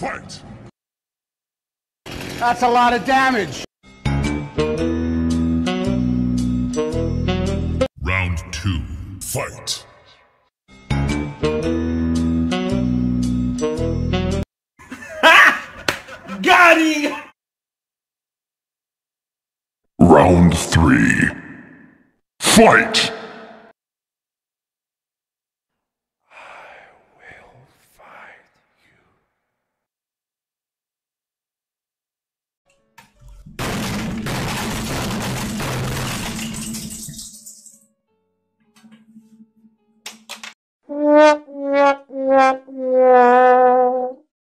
Fight! That's a lot of damage! Round 2. Fight! Ha! Got him! Round 3. Fight!